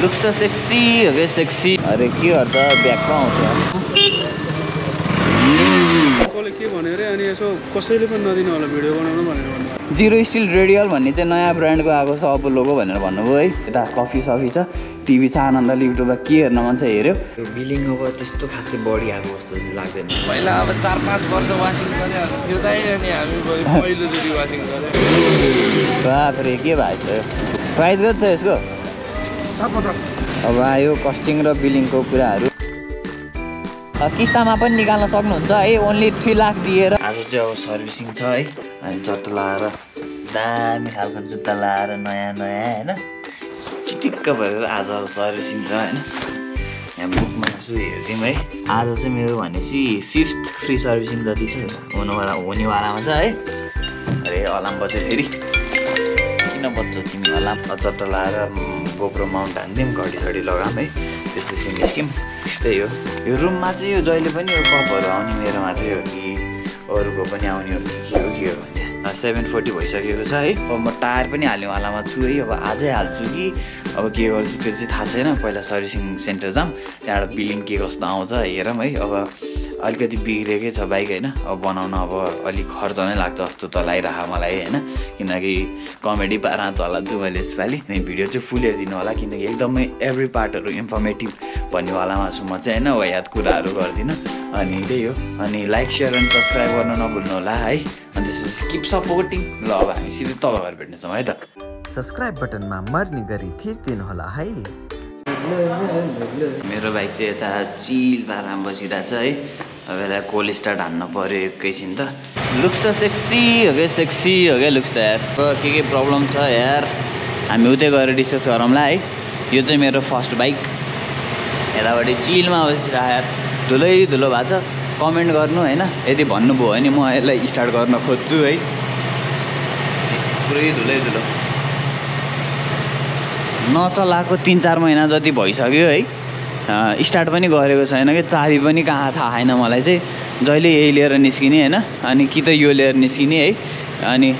Looks sexy, very sexy. अरे क्यों आता background यार? कॉल के बने रे यानी ऐसो कौशल पर ना दिन वाला वीडियो बनाना बने। Zero Steel Radial बनी चाहे नया brand को आगे सब लोगों बने बने वो ही। इतना coffee शॉप ही चा, TV चाहना ना लिफ्ट वाला किया ना मन से ये रे। Billing होगा तो इस तो खासी body आगे उस तो लागे। पहला अब 4-5 वर्ष washing करने आते। ये तो ये नहीं आगे कोई पहले तो ये washing करने। बाप रे क्या बात है? Price कितना है इसको? अब आयो कस्टिङ र बिलिङको कुराहरु किस्तामा पनि निकाल्न सक्नुहुन्छ है ओन्ली 3 लाख दिएर। आज चाहिँ अब सर्भिसिङ छ है अनि जट लाएर दामी खालको जुत्ता लाएर नयाँ नयाँ हैन चिटिक्क भएर आज सर्भिसिङ छ हैन। यहाँ बुकमा छु हेर्दिम है। आज चाहिँ मेरो भनेसी 5th फ्री सर्भिसिङ जति छ हुनेवालामा छ है। अरे अलार्म बज्यो फेरि किन बज्छ तिमी अलार्म जट लाएर GoPro माउन्ट हान्दिम घडी लगाम है त्यसपछि निस्किम। त्यही हो यो रुममा चाहिँ यो जहिले पनि यो कपहरू आउने मेरो मात्रै हो कि अरूको पनि आउने हो कि के हो भन्ने 740 भइसकेको छ है। अब म टायर पनि हाल्नेवालामा छु है। अब आजै हाल्छु कि अब के गर्छु फेरि चाहिँ थाहा छैन। पहिला सर्भिसिङ सेन्टर जाम त्यहाँबाट बिलिङ के कस्तो आउँछ हेरौँ है। अब अलिकति बिग्रेकै छ बाइक हैन अब बनाउन अब अलिक खर्च नै लाग्छ जस्तो त लागिराखा मलाई हैन किनकि कमेडी पारा चलाउँछु मैले यसपालि। अनि भिडियो चाहिँ फुल हेरिदिनु होला किनकि एकदमै एभ्री पार्टहरु इन्फर्मेटिभ भन्नेवालामा छु म चाहिँ हैन याद कुराहरु गर्दिन। अनि त्यही हो अनि लाइक शेयर एन्ड सब्स्क्राइब गर्न नभुल्नु होला है। अनि त्यसपछि कीप सपोर्टिङ। ल अब हामी सिधै तल घर भेट्नेछौँ है त। सब्स्क्राइब बटनमा मर्ने गरी थिच्दिनु होला है। मेरो बाइक चाहिँ यता चिल पाराम बसिरा छ है। अब यसलाई कोल स्टार्ट हान्न पर्यो एकैछिन त। लुक्स त सेक्सी हो क्या लुक्स त यार। के प्रब्लम छ यार हामी उतै गएर डिस्कस गरौँला है। यो चाहिँ मेरो फर्स्ट बाइक यताबाट चिलमा बसिरहेको यार धुलै धुलो भएको छ। कमेन्ट गर्नु होइन यदि भन्नुभयो भने म यसलाई स्टार्ट गर्न खोज्छु है। पुरै धुलै धुलो नचलाएको 3-4 महिना जति भइसक्यो है। स्टार्ट पनि गरेको छैन कि चाबी पनि कहाँ थाहा छैन मलाई चाहिँ। जहिले यही लिएर निस्किने हैन अनि कि त यो लिएर निस्किने है। अनि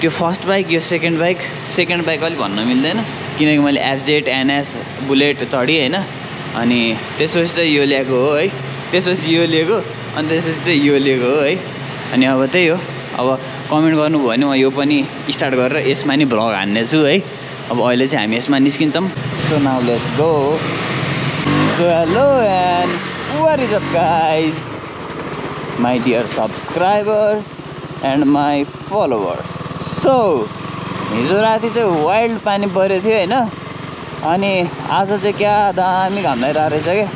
त्यो फर्स्ट बाइक यो सेकेन्ड बाइक अलि भन्न मिल्दैन किनकि मैले एफजेड एनएस बुलेट चढेँ हैन। अनि त्यसपछि चाहिँ यो ल्याएको हो है। त्यसपछि यो लिएको अनि त्यसपछि चाहिँ यो लिएको हो है। अनि अब त्यही हो अब कमेन्ट गर्नुभयो भने म यो पनि स्टार्ट गरेर यसमा नि भ्लग हान्नेछु है। अब अहिले चाहिँ हामी यसमा निस्किन्छौँ। So now let's go. So hello and what is up guys, my dear subscribers and my followers. So हिजो राति चाहिँ वाइल्ड पानी परेको थियो हैन अनि आज चाहिँ क्या दामी घाम लागिरहेको रहेछ के।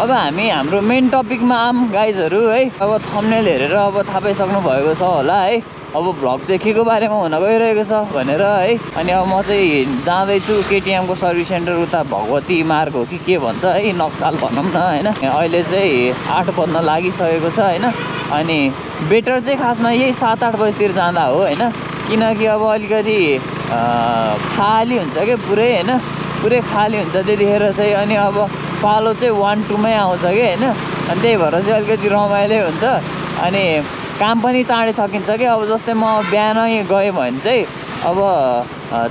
अब हामी हाम्रो मेन टपिकमा आम गाइजहरु है। अब थम्बनेल हेरेर अब थाहा पाइसक्नु भएको छ होला है अब भ्लग चाहिँ के को बारेमा हुन गइरहेको छ भनेर है। अनि अब म चाहिँ जाँदैछु KTM को सर्भिस सेन्टर उता भगवती मार्ग हो कि के भन्छ है नक्साल भनौँ न हैन। अहिले चाहिँ 8 बज्न लागिसकेको छ हैन। अनि बेटर चाहिँ खासमा यही 7-8 बजीतिर जाँदा हो हैन किनकि अब अलिकति खाली हुन्छ के पुरै हैन पुरै खाली हुन्छ त्यतिखेर चाहिँ। अनि अब पालो चाहिँ 1-2मै आउँछ के हैन अनि त्यही भएर चाहिँ अलिकति रमाइलो हुन्छ। अनि काम पनि चाँडै सकिन्छ के। अब जस्तै म बिहानै गएँ भने चाहिँ अब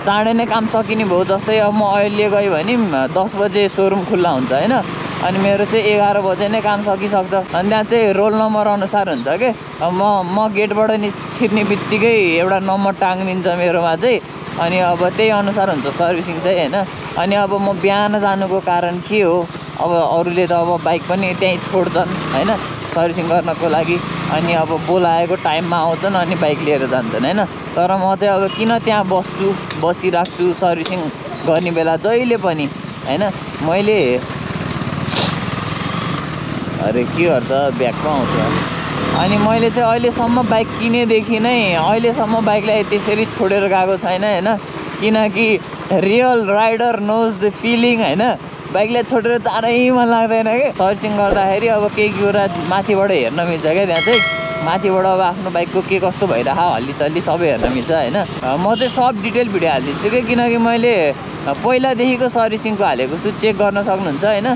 चाँडै नै काम सकिने भयो। जस्तै अब म अहिले गएँ भने 10 बजे सोरुम खुल्ला हुन्छ हैन अनि मेरो चाहिँ 11 बजे नै काम सकिसक्छ। अनि त्यहाँ चाहिँ रोल नम्बर अनुसार हुन्छ के। अब म गेटबाट छिर्ने बित्तिकै एउटा नम्बर टाँगिन्छ मेरोमा चाहिँ। अनि अब त्यही अनुसार हुन्छ सर्भिसिङ चाहिँ हैन। अनि अब म बिहान जानुको कारण के हो अब अरूले त अब बाइक पनि त्यहीँ छोड्छन् हैन सर्भिसिङ गर्नको लागि। अनि अब बोलाएको टाइममा आउँछन् अनि बाइक लिएर जान्छन् हैन। तर म चाहिँ अब किन त्यहाँ बसिराख्छु सर्भिसिङ गर्ने बेला जहिले पनि हैन। मैले अरे के गर्छ ब्याकमा आउँछ। अनि मैले चाहिँ अहिलेसम्म बाइक किनेदेखि नै अहिलेसम्म बाइकलाई त्यसरी छोडेर गएको छैन हैन किनकि real rider knows the feeling हैन। बाइकलाई छोडेर जानै मन लाग्दैन के। सर्भिसिङ गर्दाखेरि अब केही कुरा माथिबाट हेर्न मिल्छ क्या त्यहाँ चाहिँ माथिबाट अब आफ्नो बाइकको के कस्तो भइरहेको हल्लीचल्ली सबै हेर्न मिल्छ हैन। म चाहिँ सब डिटेल भिडियो हालिदिन्छु कि किनकि मैले पहिलादेखिको सर्भिसिङको हालेको छु चेक गर्न सक्नुहुन्छ हैन।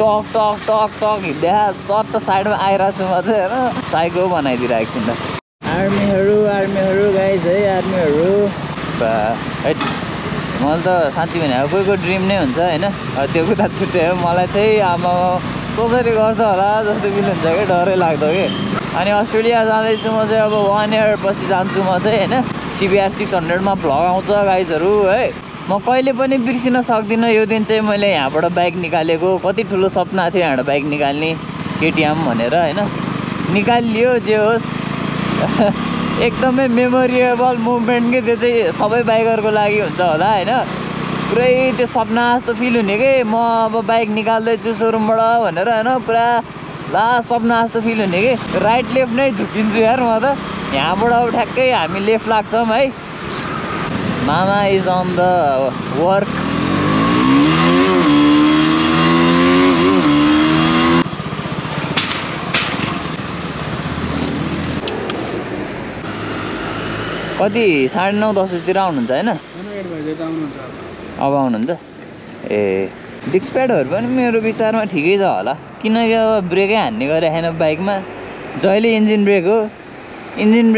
टक टक टक टक हिँड्दै चट्ट साइडमा आइरहेको छु म चाहिँ हैन। साइको बनाइदिइरहेको छु नि त। आर्मीहरू गाइज है आर्मीहरू मलाई त साँच्चै भने अब कोहीको ड्रिम नै हुन्छ हैन त्यो कुरा छुट्टै हो मलाई चाहिँ आमा कसरी गर्छ होला जस्तो फिल हुन्छ के डरै लाग्छ के अनि अस्ट्रेलिया जाँदै छु म चाहिँ अब 1 इयर पछि जान्छु म चाहिँ हैन CBR 600 मा भ्लग आउँछ गाइजहरु है म कहिले पनि बिर्सिन सक्दिन यो दिन चाहिँ मैले यहाँबाट बाइक निकालेको कति ठूलो सपना थियो यहाँबाट बाइक निकाल्ने KTM भनेर हैन निकालियो जे होस् एकदमै मेमोरेबल मोमेन्ट के त्यो चाहिँ सबै बाइकरको लागि हुन्छ होला हैन पुरै त्यो सपना जस्तो फिल हुने के म अब बाइक निकाल्दै छु शोरूमबाट भनेर हैन पुरा ला सपना जस्तो फिल हुने के राइट लेफ्ट नै झुकिन्छु यार म त यहाँबाट अब ठ्याक्कै हामी लेफ्ट लाग्छौं है मामा इज अन द वर्क कति 9:30 तिर आउनुहुन्छ हैन अब आउनुहुन्छ ए डिस्क प्याडहरु पनि मेरो विचारमा ठिकै छ होला किनकि अब ब्रेकै हान्ने गरे हैन बाइकमा जहिले इन्जिन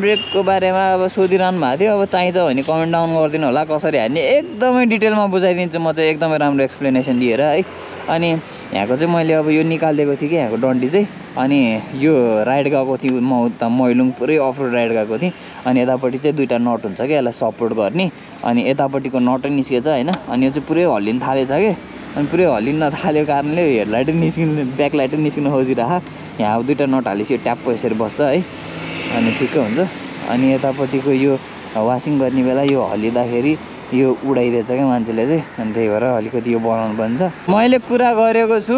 ब्रेकको बारेमा अब सोधिराउनु भएको थियो अब चाहिन्छ भने कमेन्ट डाउन गर्दिनु होला कसरी हान्ने एकदमै डिटेलमा बुझाइदिन्छु म चाहिँ एकदमै राम्रो एक्सप्लेनेसन दिएर है अनि यहाँको चाहिँ मैले अब यो निकालेको थिए के यहाँको डन्डी चाहिँ अनि यो राइड गएको थिए म उता मैलुङ पुरै अफ रोड राइड गएको थिए अनि यतापटि चाहिँ दुईटा नट हुन्छ के यसलाई सपोर्ट गर्ने अनि यतापटिको नट निस्केछ हैन अनि यो चाहिँ पुरै हल्लिन थालेछ के अनि पुरै हल्लिन थालेको कारणले हेडलाइट निस्किनु ब्याकलाइट निस्किन खोजिरहा यहाँ अब दुईटा नट हालिसक्यो ट्याप यसरी बस्छ है अनि ठिक हुन्छ अनि यतापटिको यो वाशिङ गर्ने बेला यो हल्लिदाखेरि यो उडाइदेछ के मान्छेले चाहिँ अनि त्यही भएर अलिकति यो बनाउनु पर्छ मैले कुरा गरेको छु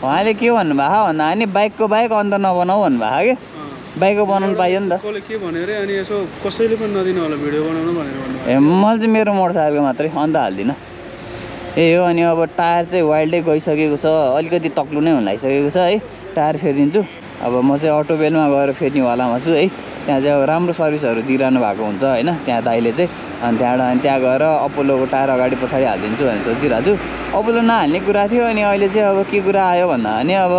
उहाँले के भन्नुभयो भन्दा नि बाइकको अन्त नबनाऊ भन्नुभयो के बाइकको बनाउन पाइयो नि त कोले के भनेर अनि यसो कसैले पनि नदिनु होला भिडियो बनाउनु भनेर भन्नुभयो ए म चाहिँ मेरो मोटरसाइकलको मात्रै अन्त हाल्दिन ए हो अनि अब टायर चाहिँ वाइल्डै गइसकेको छ अलिकति तक्लु नै हुन लागिसकेको छ है टायर फेरिदिन्छु अब म चाहिँ अटोबेलमा गएर फेर्नेवालामा छु है त्यहाँ चाहिँ अब राम्रो सर्भिसहरु दिइरानु भएको हुन्छ हैन त्यहाँ दाइले चाहिँ अनि त्यहाँ गएर अपोलोको टायर अगाडि पछाडी हालिदिन्छु भनेर सोचिरा छु अपोलो नहाल्ने कुरा थियो अनि अहिले चाहिँ अब के कुरा आयो भन्दा अनि अब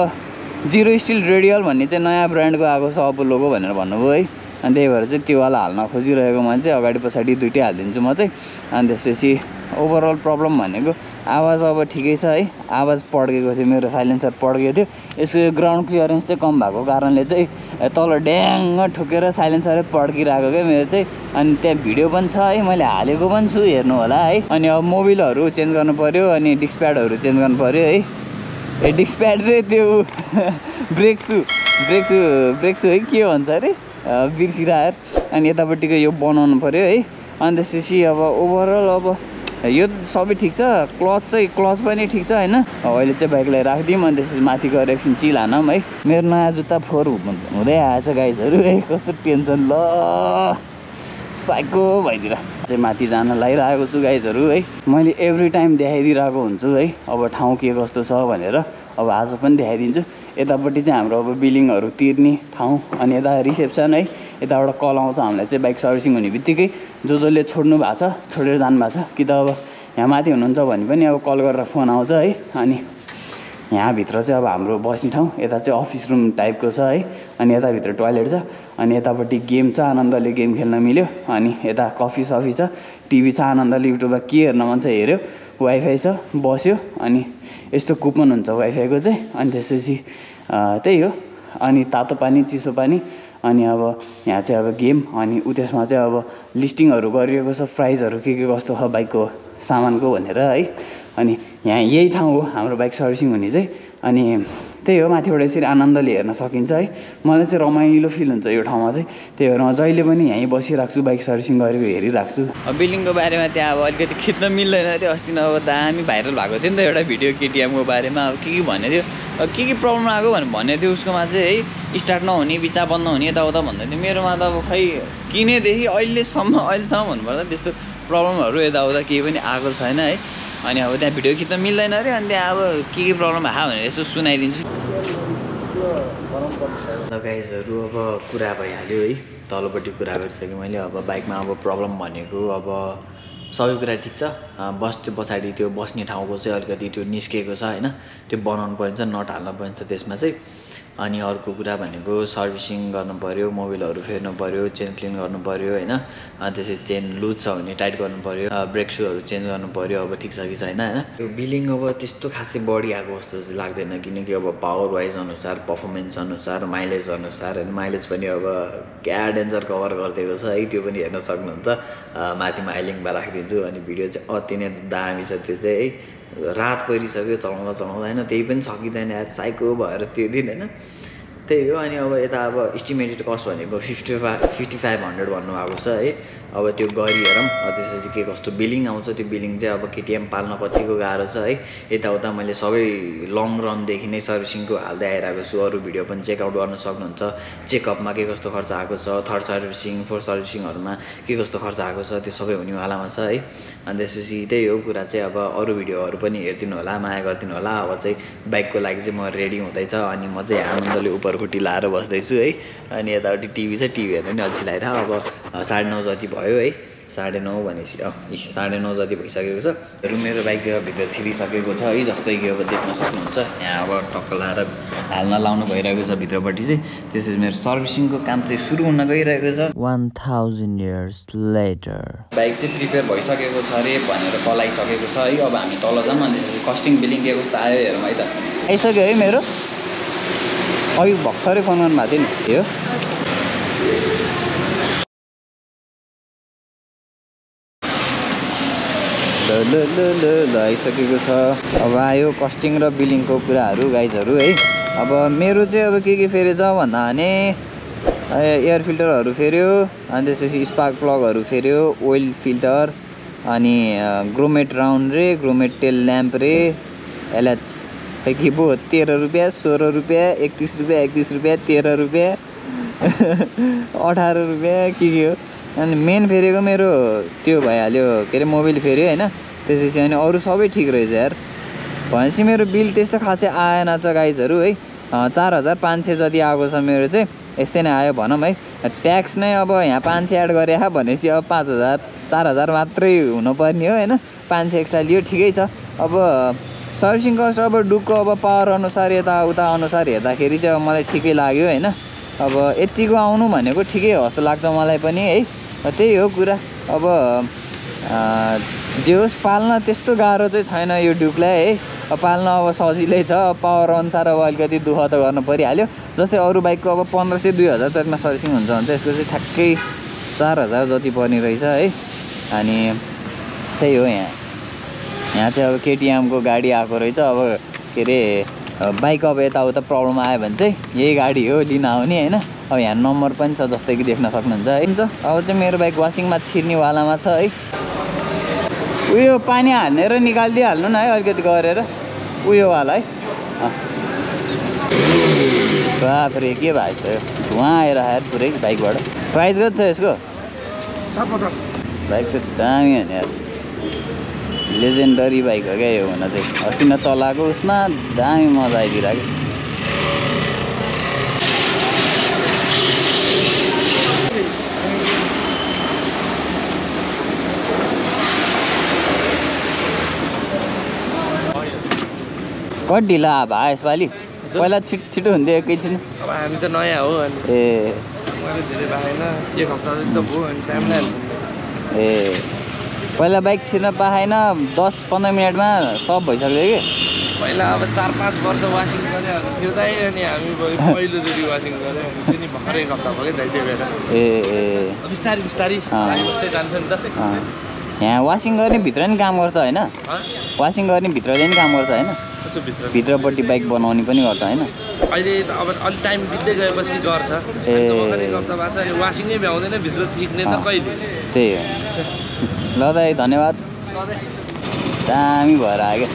जिरो स्टिल रेडियल भन्ने चाहिँ नयाँ ब्रान्डको आएको छ अपोलोको भनेर भन्नुभयो है अनि त्यही भएर चाहिँ त्यो वाला हाल्न खोजिरहेको मान्छे अगाडि पछाडी दुईटै हालिदिन्छु म चाहिँ अनि त्यसपछि ओभरअल प्रब्लम भनेको आवाज अब ठिकै छ है आवाज पड्केको थियो मेरो साइलेन्सर पड्केको थियो यसको ग्राउन्ड क्लियरेन्स चाहिँ कम भएको कारणले चाहिँ तल ड्याङ ठोकेर साइलेन्सरै पड्किरहेको के मेरो चाहिँ अनि त्यहाँ भिडियो पनि छ है मैले हालेको पनि छु हेर्नु होला है अनि अब मोबिलहरु चेन्ज गर्नु पर्यो अनि डिस्क प्याडहरु चेन्ज गर्नु पर्यो है ए डिस्क प्याड रे त्यो ब्रेक सु है के भन्छ अरे बिर्सिरा यार अनि यतापटिको यो बनाउनु पर्यो है अनि त्यसपछि अब ओभरअल अब यो सबै ठिक छ क्लच पनि ठिक छ हैन अहिले चाहिँ बाइकलाई राख्दिम अनि त्यसपछि माथि गएर एकछिन चिल हानौं है मेरो नयाँ जुत्ता फोर हुँदै आएछ गाइजहरु है कस्तो टेन्सन ल साइको भइदिएर चाहिँ माथि जान लागिरहेको छु गाइजहरु है मैले एभ्री टाइम देखाइदिरहेको हुन्छु है अब ठाउँ के कस्तो छ भनेर अब आज पनि देखाइदिन्छु यतापटि चाहिँ हाम्रो अब बिलिङहरु तिर्ने ठाउँ अनि यता रिसेप्सन है यताबाट कल आउँछ हामीलाई चाहिँ बाइक सर्भिसिङ हुने बित्तिकै जसले छोड्नु भएको छ छोडेर जानु भएको छ कि त अब यहाँ माथि हुनुहुन्छ भने पनि अब कल गरेर फोन आउँछ है अनि यहाँ भित्र चाहिँ अब हाम्रो बस्ने ठाउँ यता चाहिँ अफिस रुम टाइपको छ है अनि यता भित्र टोयलेट छ अनि यतापटि गेम छ आनन्दले गेम खेल्न मिल्यो अनि यता कफी सफी छ टिभी छ आनन्दले युट्युबमा के हेर्न मन छ हेर्यो वाइफाई छ बस्यो अनि यस्तो कुपन हुन्छ वाइफाईको चाहिँ अनि त्यसपछि त्यही हो अनि तातो पानी चिसो पानी अनि अब यहाँ चाहिँ अब गेम अनि उतेसमा चाहिँ अब लिस्टिङहरु गरिएको छ प्राइसहरु के कस्तो छ बाइकको सामानको भनेर है अनि यहाँ यही ठाउँ हो हाम्रो बाइक सर्भिसिङ हुने चाहिँ अनि त्यही हो माथिबाट यसरी आनन्दले हेर्न सकिन्छ है मलाई चाहिँ रमाइलो फिल हुन्छ यो ठाउँमा चाहिँ त्यही भएर म जहिले पनि यहीँ बसिराख्छु बाइक सर्भिसिङ गरेको हेरिराख्छु अब बिल्डिङको बारेमा त्यहाँ अब अलिकति खिच्न मिल्दैन अरे अस्ति न अब दामी भाइरल भएको थियो नि त एउटा भिडियो केटीएमको बारेमा अब के भन्ने थियो अब के प्रब्लम आएको भन्ने थियो उसकोमा चाहिँ है स्टार्ट नहुने बिचा बन्द हुने यताउता भन्दै थियो मेरोमा त अब खै किनेदेखि अहिलेसम्म भन्नुपर्दा त्यस्तो प्रब्लमहरु यताउता केही पनि आएको छैन है अनि अब त्यहाँ भिडियो खिच्न मिल्दैन अरे अनि त्यहाँ अब के प्रब्लम आयो भनेर यसो सुनाइदिन्छु गाइजहरु अब कुरा भइहाल्यो है तलपट्टि कुरा गरिसकेँ मैले अब बाइकमा अब प्रब्लम भनेको अब सबै कुरा ठिक छ बस्ते पछाडी त्यो बस्ने ठाउँको चाहिँ अलिकति त्यो निस्केको छ हैन त्यो बनाउनु पर्छ नट हाल्न पर्छ त्यसमा चाहिँ अनि अर्को कुरा भनेको सर्भिसिङ गर्नु पर्यो मोबिलहरु फेर्नु पर्यो चेन क्लीन गर्नु पर्यो हैन अनि त्यसै चेन लूज छ भने टाइट गर्नु पर्यो ब्रेक शूहरु चेन्ज गर्नु पर्यो अब ठीक छ कि छैन हैन यो बिलिङ अब त्यस्तो खासै बढी आको जस्तो चाहिँ लाग्दैन किनकि अब पावर वाइज अनुसार परफॉर्मेंस अनुसार माइलेज अनुसार हैन माइलेज पनि अब क्या डेन्जर कभर गर्दिएको छ है त्यो पनि हेर्न सक्नुहुन्छ माथि माइलिङ बा राखिदिन्छु अनि भिडियो चाहिँ अति नै दामी छ त्यो चाहिँ है रात परिसक्यो चलाउँदा चलाउँदा हैन त्यही पनि सकिदैन यार साइको भएर त्यो दिन हैन त्यही हो अनि अब यता अब एस्टिमेटेड कस्ट भनेको 5500 भन्नु भएको छ है अब त्यो गरि हेरम त्यसपछि के कस्तो बिलिङ आउँछ त्यो बिलिङ चाहिँ अब केटीएम पाल्न कतिको गाह्रो छ है यता उता मैले सबै लङ रन देखि नै सर्भिसिङको हाल्दै आइराको छु अरु भिडियो पनि चेक आउट गर्न सक्नुहुन्छ चेकअपमा के कस्तो खर्च आएको छ थर्ड सर्भिसिङ फोर्थ सर्भिसिङहरुमा के कस्तो खर्च आएको छ त्यो सबै हुने वालामा छ है अनि त्यसपछि त्यही हो कुरा चाहिँ अब अरु भिडियोहरु पनि हेर्दिनु होला माया गर्दिनु होला अब चाहिँ बाइकको लागि चाहिँ म रेडी हुँदैछ अनि म चाहिँ आनन्दले उपर खुट्टी लाएर बस्दैछु है अनि यताउटी टिभी छ टिभी हेर्न नि अल्छी लागिरा अब 9:30 जति भयो है 9:30 भनेसी 9:30 जति भइसकेको छ र मेरो बाइक चाहिँ भित्र छिरिसकेको छ है जस्तै कि अब देख्न सक्नुहुन्छ यहाँ अब टक्क लाएर हाल्न लाउनु भइरहेको छ भित्रपट्टि चाहिँ त्यसैले मेरो सर्भिसिङको काम चाहिँ सुरु हुन गइरहेको छ 1000 years later बाइक चाहिँ प्रिपेयर भइसकेको छ रे भनेर कलाइसकेको छ है अब हामी तल जाम अनि कस्टिङ बिलिङ के कस्तो आयो हेरौँ है त आइसक्यो है मेरो अघि भर्खरै फोन गर्नु भएको थियो नि यो ल आइसकेको छ अब आयो कस्टिङ र बिलिङको कुराहरु गाइजहरु है अब मेरो चाहिँ अब के फेर्यो त भन्दा भने एयर फिल्टरहरु फेर्यो अनि त्यसपछि स्पार्क प्लगहरु फेर्यो ओइल फिल्टर अनि ग्रोमेट राउन्ड रे ग्रोमेट टेल ल्याम्प रे एलएच के पो 13 रुपैयाँ 16 रुपैयाँ 31 रुपैयाँ 31 रुपैयाँ 13 रुपैयाँ 18 रुपैयाँ के हो अनि मेन फेरेको मेरो त्यो भइहाल्यो के रे मोबाइल फेर्यो हैन त्यसैले अनि अरु सबै ठीक रहेछ यार भनेसी मेरो बिल त्यस्तो खासै आएन छ गाइजहरु है 4500 जति आएको छ मेरो चाहिँ यस्तै नै आयो भनम है ट्याक्स नै अब यहाँ 500 एड गरे हा भनेसी अब 4000 मात्रै हुन पर्ने हो हैन 500 एक्स्ट्रा लियो ठीकै छ अब सर्भिसिङ कस्ट अब डुक्को अब पावर अनुसार यता उता अनुसार हेर्दाखेरि चाहिँ मलाई ठीकै लाग्यो हैन अब यतिको आउनु भनेको ठीकै हो जस्तो लाग्छ मलाई पनि है त्यही हो कुरा अब जे होस् पाल्न त्यस्तो गाह्रो चाहिँ छैन यो डुकलाई है अब पाल्न अब सजिलै छ पावर अनुसार अब अलिकति दुःख त गर्न परिहाल्यो जस्तै अरू बाइकको अब 1500 2000 जतिमा सर्भिसिङ हुन्छ भने चाहिँ यसको चाहिँ ठ्याक्कै 4000 जति पर्ने रहेछ है अनि त्यही हो यहाँ चाहिँ अब केटीएम को गाडी आएको रहेछ अब के रे बाइक अब यताउता प्रब्लम आयो भने चाहिँ यही गाडी हो लिन आउने हैन अब यहाँ नम्बर पनि छ जस्तै कि देख्न सक्नुहुन्छ है अब चाहिँ मेरो बाइक वाशिङमा छिर्ने वालामा छ है उयो पानी हाल्ने र निकाल्दै हाल्नु न है अलिकति गरेर उयो वाला है बाप रे के भाइ छ धुवा आएर यार पुरै बाइकबाट प्राइस कति छ यसको 750 बाइक त दामी हैन यार लेजेन्डरी बाइक हो क्या यो हुन चाहिँ अस्ति न चलाएको उसमा दामी मजा आइदिरहेको कति ढिला भए यसपालि पहिला छिटो हुन्थ्यो एकैछिन अब हामी त नयाँ हो अनि एक हप्ता जस्तो भयो अनि टाइम लाग्यो पहिला बाइक छिर्न पाएन 10-15 मिनेटमा सब भइसक्यो कि पहिला अब 4-5 वर्ष वाशिङ गरे त्यो दाइ अनि हामी पहिलो जति वाशिङ गरे अनि पनि भर्खरै एक हप्ता भयो दाइ त्यो बेला ए बिस्तारी बस्दै जान्छ नि त यहाँ वाशिङ गर्ने भित्र नि काम गर्छ हैन वाशिङ गर्ने भित्रले नि काम गर्छ हैन भित्रपट्टि बाइक बनाउने पनि गर्छ हैन अहिले अब अलि टाइम बित्दै गएपछि गर्छ एक हप्ता बाचा वाशिङ नै भ्याउँदैन भित्र सिक्ने त कहिले त्यही हो ल दाइ धन्यवाद दामी भएर आयो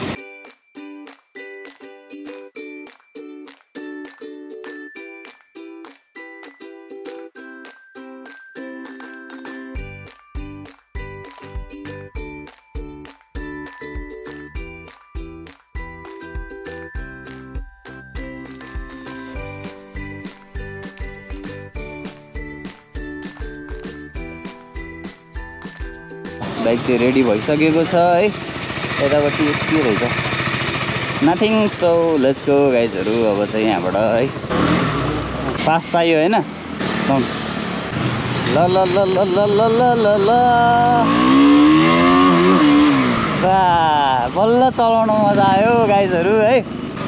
बाइक चाहिँ रेडी भइसकेको छ है यतापट्टि के रहेछ nothing. So let's go, guys. Fast चाहिए है ना? La la la la la la la la la.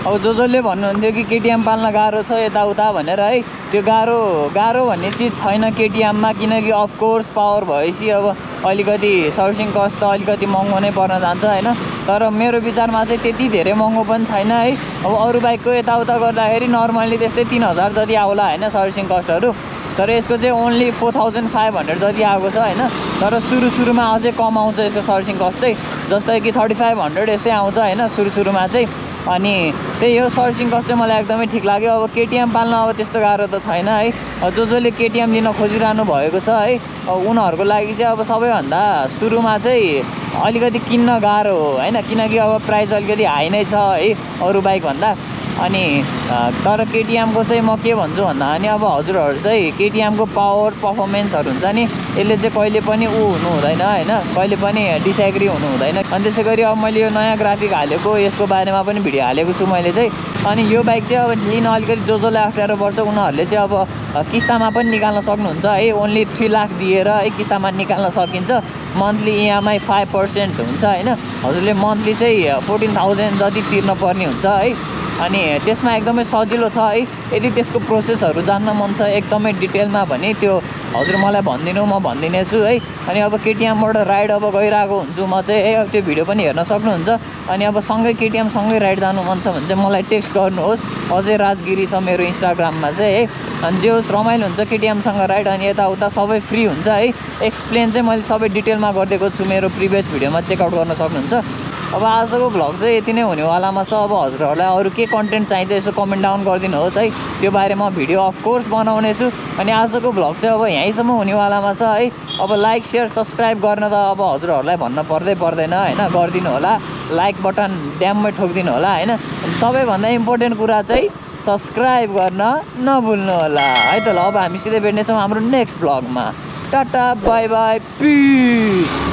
अब जो जोले भन्नुहुन्थ्यो कि केटीएम पाल्न गाह्रो छ यता उता भनेर है त्यो गाह्रो भन्ने चीज छैन केटीएम मा किनकि अफ कोर्स पावर भएसी अब अलिकति सर्भिसिङ कस्ट अलिकति महँगो नै पर्न जान्छ हैन तर मेरो विचारमा चाहिँ त्यति धेरै महँगो पनि छैन है अब अरु बाइकको यता उता गर्दाखेरि नर्मली त्यस्तै 3000 जति आउला हैन सर्भिसिङ कस्टहरु तर यसको चाहिँ ओन्ली 4500 जति आएको छ हैन तर सुरुमा अझै कम आउँछ यसको सर्भिसिङ कस्ट चाहिँ जस्तै कि 3500 यस्तै आउँछ हैन सुरुमा चाहिँ अनि त्यही हो सर्भिसिङ कस्ट चाहिँ मलाई एकदमै ठीक लाग्यो अब केटीएम पाल्न अब त्यस्तो गाह्रो त छैन है जोले केटीएम लिन खोजिरानु भएको छ है उनीहरुको लागि चाहिँ अब सबैभन्दा सुरुमा चाहिँ अलिकति किन्न गाह्रो हो हैन किनकि अब प्राइस अलिकति हाई नै छ है अरु बाइक भन्दा अनि तर केटीएम को चाहिँ म के भन्छु भन्दा अनि अब हजुरहरु चाहिँ केटीएम को पावर परफर्मेन्सहरु हुन्छ नि यसले चाहिँ कहिले पनि उ हुनु हुँदैन हैन कहिले पनि डिसएग्री हुनु हुँदैन अनि त्यसैगरी अब मैले यो नयाँ ग्राफिक हालेको यसको बारेमा पनि भिडियो हालेको छु मैले चाहिँ अनि यो बाइक चाहिँ अब लिन अलिकति जोले अप्ठ्यारो पर्छ उनीहरुले चाहिँ अब किस्तामा पनि निकाल्न सक्नुहुन्छ है ओन्ली 3 लाख दिएर है किस्तामा निकाल्न सकिन्छ मन्थली ईएमआई 5% हुन्छ हैन हजुरले मन्थली चाहिँ 14000 जति तिर्न पर्ने हुन्छ है अनि त्यसमा एकदमै सजिलो छ है यदि त्यसको प्रोसेसहरु जान्न मन छ एकदमै डिटेलमा भने त्यो हजुर मलाई भन्दिनु म भन्दिनेछु है अनि अब केटीएम बाट राइड अब गइराको हुन्छु म चाहिँ है त्यो भिडियो पनि हेर्न सक्नुहुन्छ अनि अब सँगै केटीएम सँगै राइड जानु मन छ भने चाहिँ मलाई टेक्स्ट गर्नुहोस् अजय राजगिरी छ मेरो इन्स्टाग्राममा चाहिँ है अनि जे होस् रमाइलो हुन्छ केटीएम सँग राइड अनि यता उता सबै फ्री हुन्छ है एक्सप्लेन चाहिँ मैले सबै डिटेलमा गर्दिएको छु मेरो प्रिभियस भिडियोमा चेकआउट गर्न सक्नुहुन्छ अब आजको भ्लग चाहिँ यति नै हुनेवालामा छ अब हजुरहरुलाई अरु के कन्टेन्ट चाहिन्छ यसो कमेन्ट डाउन गर्दिनुहोस् है त्यो बारेमा भिडियो अफ कोर्स बनाउने छु अनि आजको भ्लग चाहिँ अब यहीसम्म हुनेवालामा छ है अब लाइक शेयर सब्स्क्राइब गर्न त अब हजुरहरुलाई भन्न पर्दैन हैन गर्दिनु होला लाइक बटन ड्याममै ठोक्दिनु होला हैन सबैभन्दा इम्पोर्टेन्ट कुरा चाहिँ सब्स्क्राइब गर्न नभुल्नु होला है त ल अब हामी सिधै भेट्नेछौं हाम्रो नेक्स्ट भ्लगमा टाटा बाइ बाइ पीस